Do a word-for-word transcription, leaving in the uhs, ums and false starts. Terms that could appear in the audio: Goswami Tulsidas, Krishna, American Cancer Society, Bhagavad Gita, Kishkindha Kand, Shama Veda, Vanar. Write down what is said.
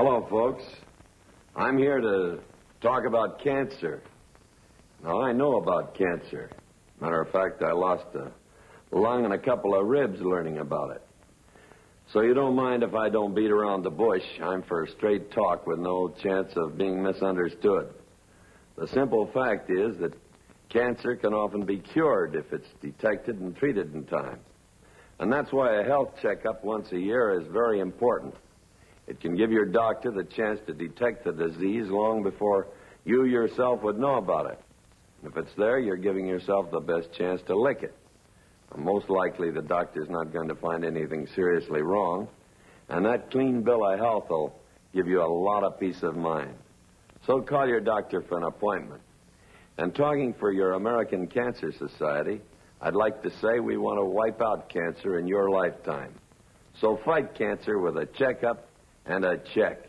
Hello, folks. I'm here to talk about cancer. Now, I know about cancer. Matter of fact, I lost a lung and a couple of ribs learning about it. So you don't mind if I don't beat around the bush. I'm for straight talk with no chance of being misunderstood. The simple fact is that cancer can often be cured if it's detected and treated in time. And that's why a health checkup once a year is very important. It can give your doctor the chance to detect the disease long before you yourself would know about it. And if it's there, you're giving yourself the best chance to lick it. Most likely, the doctor's not going to find anything seriously wrong. And that clean bill of health will give you a lot of peace of mind. So call your doctor for an appointment. And talking for your American Cancer Society, I'd like to say we want to wipe out cancer in your lifetime. So fight cancer with a checkup and a check.